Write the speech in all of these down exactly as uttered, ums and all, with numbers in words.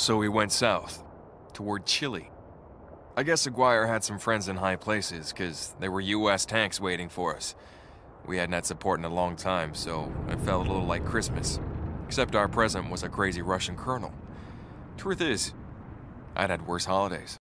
So we went south, toward Chile. I guess Aguirre had some friends in high places, because there were U S tanks waiting for us. We hadn't had support in a long time, so it felt a little like Christmas. Except our present was a crazy Russian colonel. Truth is, I'd had worse holidays.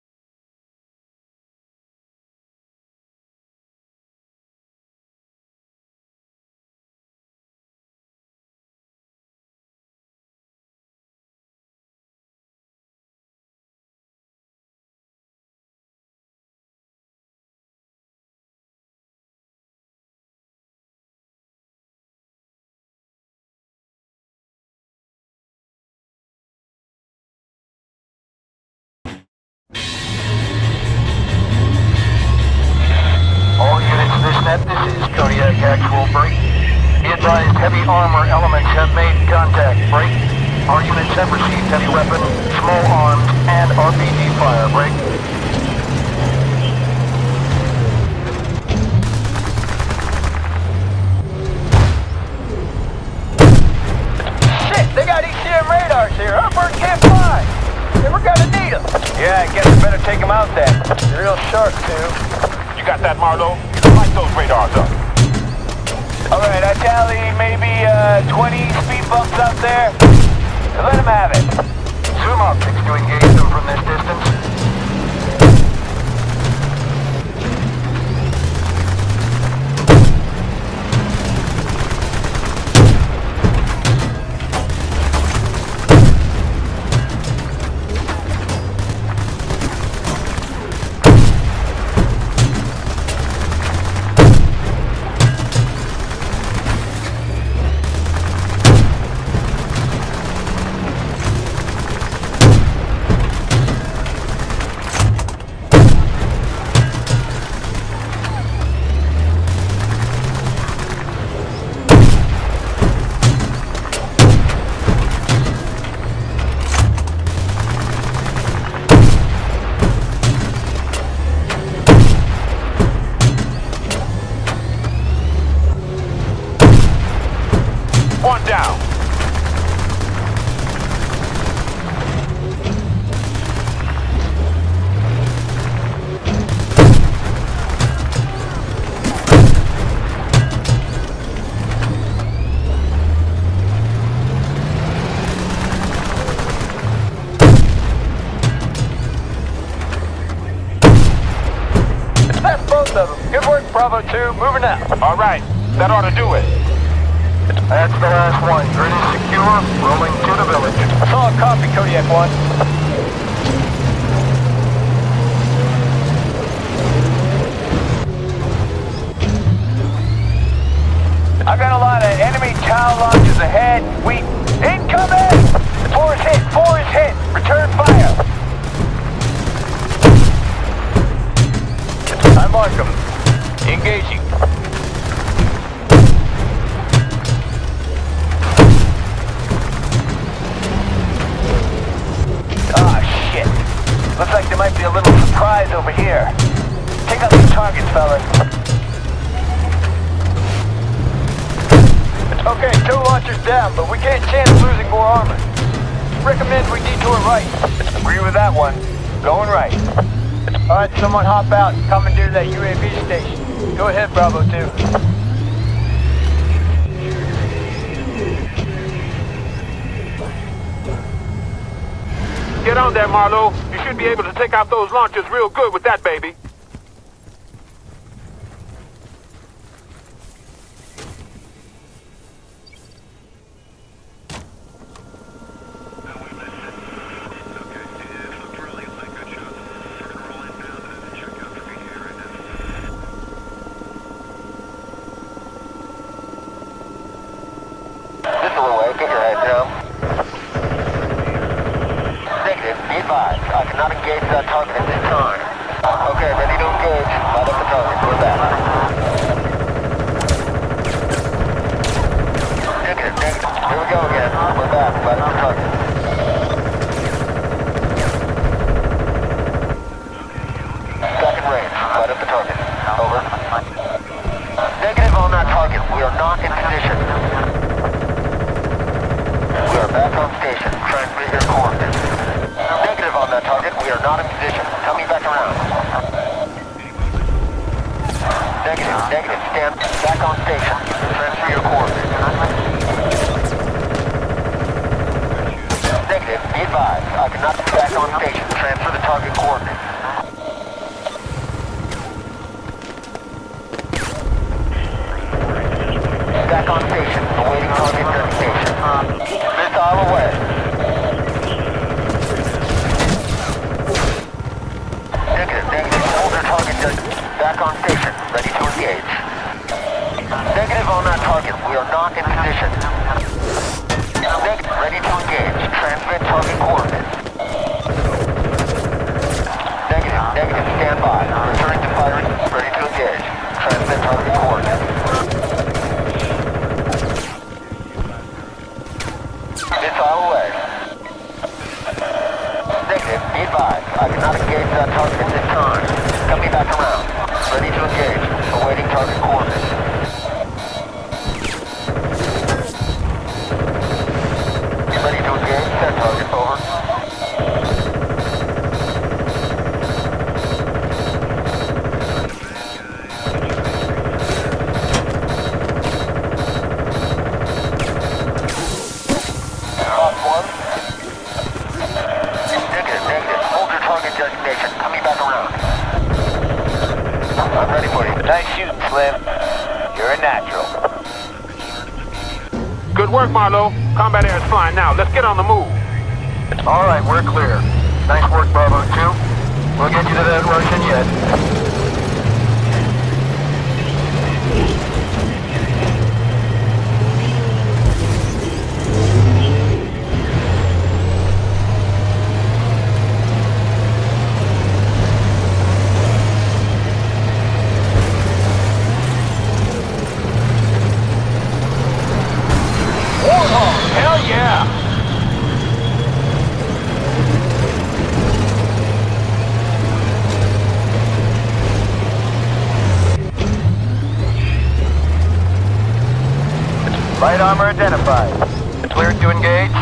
Actual break. Be advised, heavy armor elements have made contact. Break. Our units have received heavy weapon, small arms, and R P G fire. Break. Shit, they got E C M radars here. Our bird can't fly. Never gonna need them. Yeah, I guess we better take them out then. They're real sharp, too. You got that, Marlowe? Light those radars up. Alright, I tally maybe uh, twenty speed bumps up there. Let him have it. Zoom optics to engage them from this distance. Two, moving out. All right, that ought to do it. That's the last one. Grid is secure, rolling to the village. I saw a copy, Kodiak One. I've got a lot of enemy TOW launches ahead. We... Incoming! Four is hit, four is hit. Return fire. I mark them. Engaging. Ah, shit. Looks like there might be a little surprise over here. Take out these targets, fellas. Okay, two launchers down, but we can't chance losing more armor. Recommend we detour right. Agree with that one. Going right. Alright, someone hop out and commandeer that U A V station. Go ahead, Bravo two. Get on there, Marlowe. You should be able to take out those launchers real good with that baby. Back on station, transmit your coordinates. not in position. Coming back around. Negative, negative. Stand back on station. Transfer your coordinates. Negative, be advised. I cannot be back on station. Transfer the target coordinates. Back on station. Awaiting target destination. Missile away. Negative, negative. Hold their target destination. Back on station. Ready to engage. Negative on that target. We are not in position. Negative. Ready to engage. Transmit target coordinates. Negative, negative. Stand by. Returning to firing. Ready to engage. Transmit target coordinates. I cannot engage that target at this time. Coming back around. Ready to engage. Awaiting target coordinates. Ready to engage. Set target. Over. Nice shooting, Slim. You're a natural. Good work, Marlowe. Combat air is flying now. Let's get on the move. All right, we're clear. Nice work, Bravo two. We'll get you to that Russian yet. Light armor identified. Cleared to engage.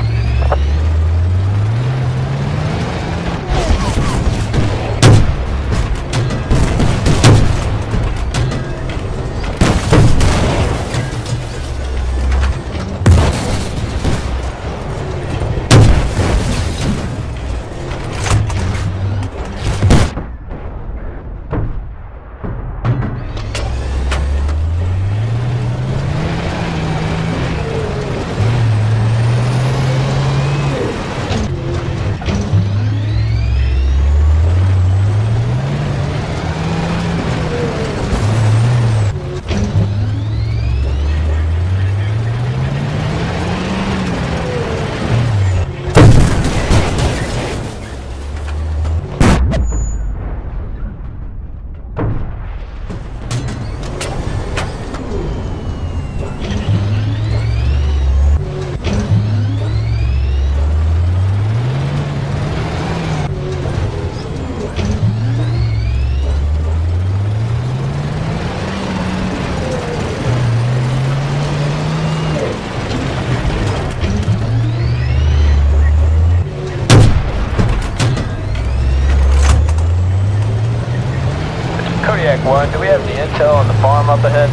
One, do we have any intel on the farm up ahead?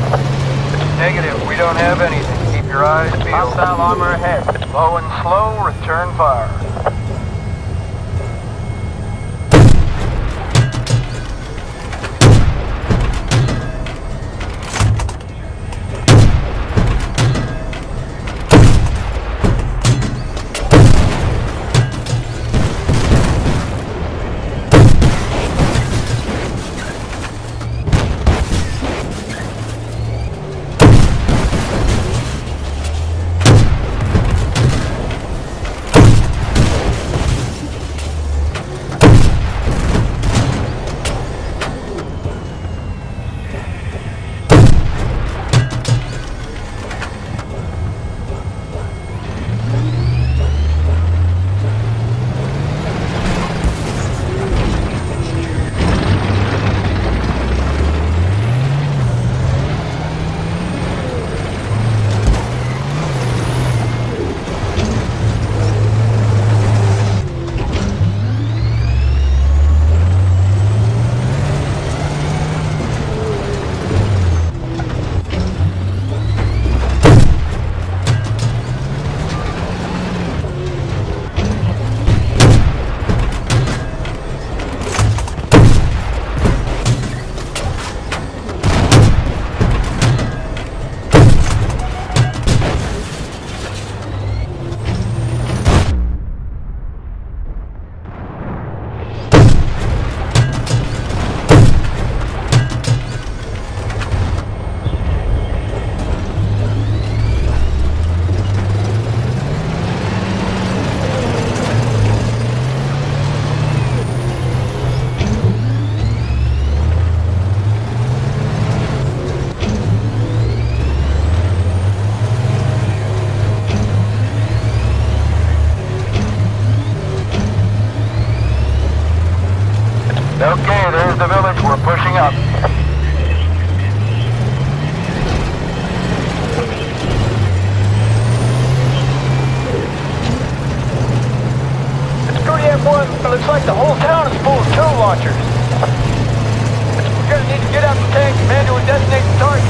Negative, we don't have anything. Keep your eyes peeled. Hostile armor ahead. Low and slow, return fire. Okay, there's the village. We're pushing up. It's Kodiak One. It looks like the whole town is full of tow launchers. We're gonna need to get out of the tank. Commander will designate the target.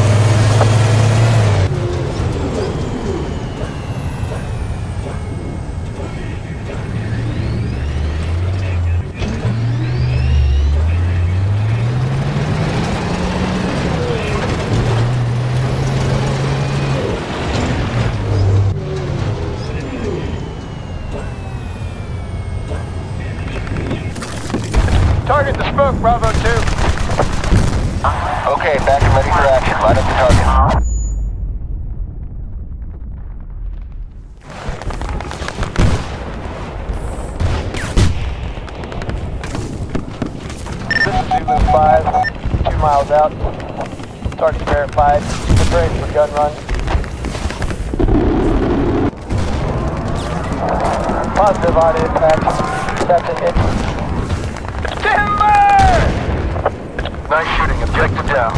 Target the smoke, Bravo two. Okay, back and ready for action. Light up the target. two five, two miles out. Target verified. Prepare for gun run. Positive on impact. Captain, it. Nice shooting, objective down.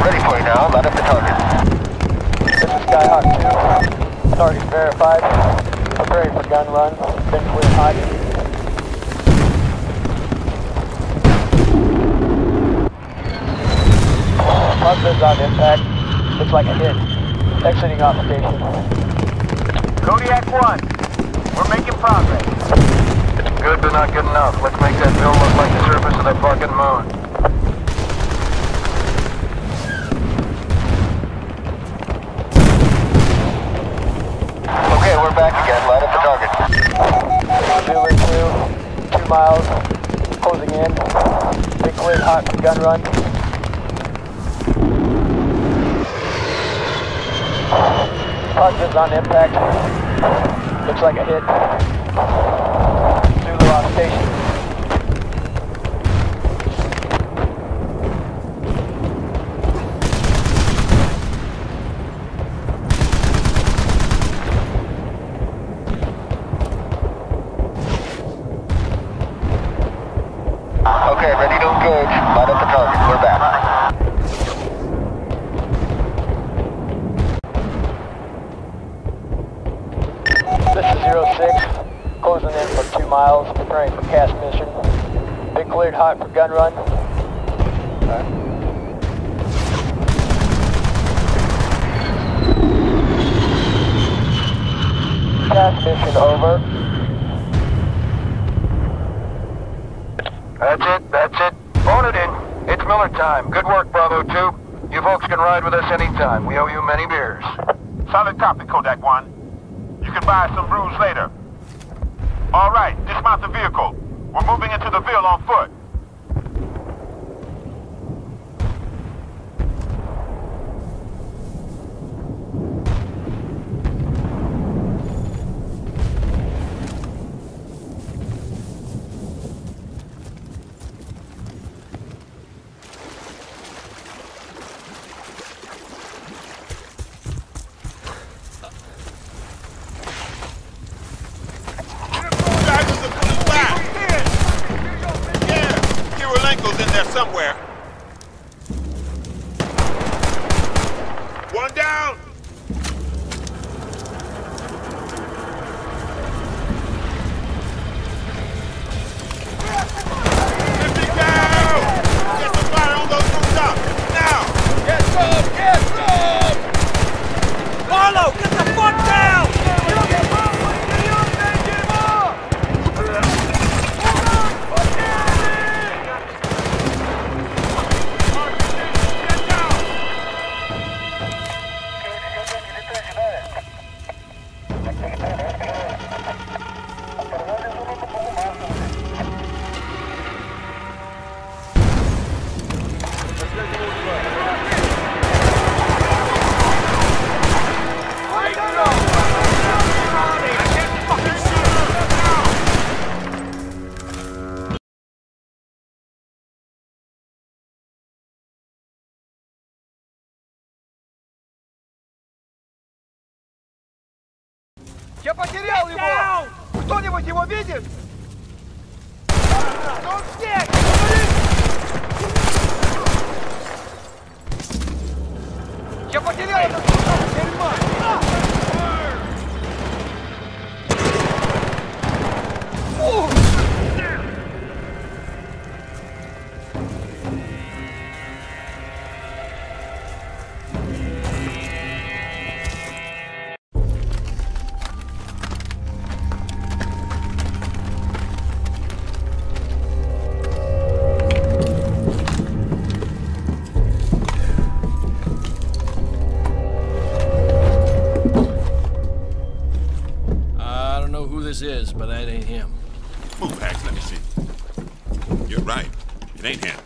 Ready for you now, light up the target. This is Skyhawk two. Target verified. Preparing for gun run. Simply hiding. Positives on impact. Looks like a hit. Exiting operation. Kodiak One, we're making progress. It's good but not good enough. Let's make that hill look like the surface of that fucking moon. Okay, we're back again. Light up the target. Two, two miles. Closing in. Big clear hot gun run. Positives on impact. Looks like a hit. Zulu on station. Okay, ready to engage. Light up the target. We're back. Closing in for two miles, preparing for cast mission. Big cleared hot for gun run. Right. Cast mission over. That's it, that's it. Phone it in. It's Miller time. Good work, Bravo two. You folks can ride with us anytime. We owe you many beers. Solid copy, Kodiak One. You can buy some brews later. All right, dismount the vehicle. We're moving into the ville on foot. Kirilenko's in there somewhere. One down! Fifty down! Get the fire on those rooftops! Now! Get some! Get some! Marlowe, get the fuck down! Я потерял его! Кто-нибудь его видит? Он здесь! Я потерял этот кусок дерьма! Is, but that ain't him. Move, Hax, let me see. You're right. It ain't him.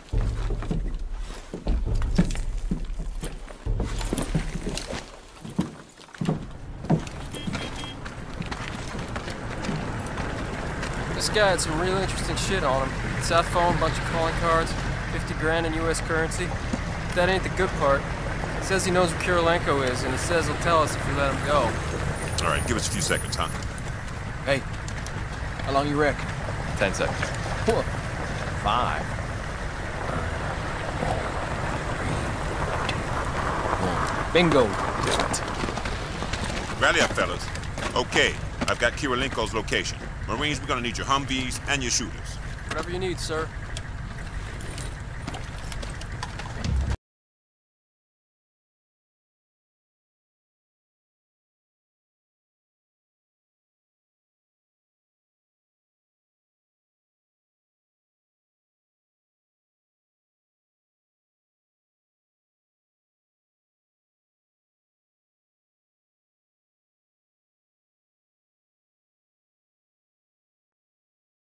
This guy had some real interesting shit on him. Cell phone, bunch of calling cards, fifty grand in U S currency. But that ain't the good part. He says he knows where Kirilenko is, and he says he'll tell us if we let him go. All right, give us a few seconds, huh? Hey, how long you reckon? Ten seconds. Four. Five. Bingo. Rally up, fellas. Okay, I've got Kirilenko's location. Marines, we're gonna need your Humvees and your shooters. Whatever you need, sir.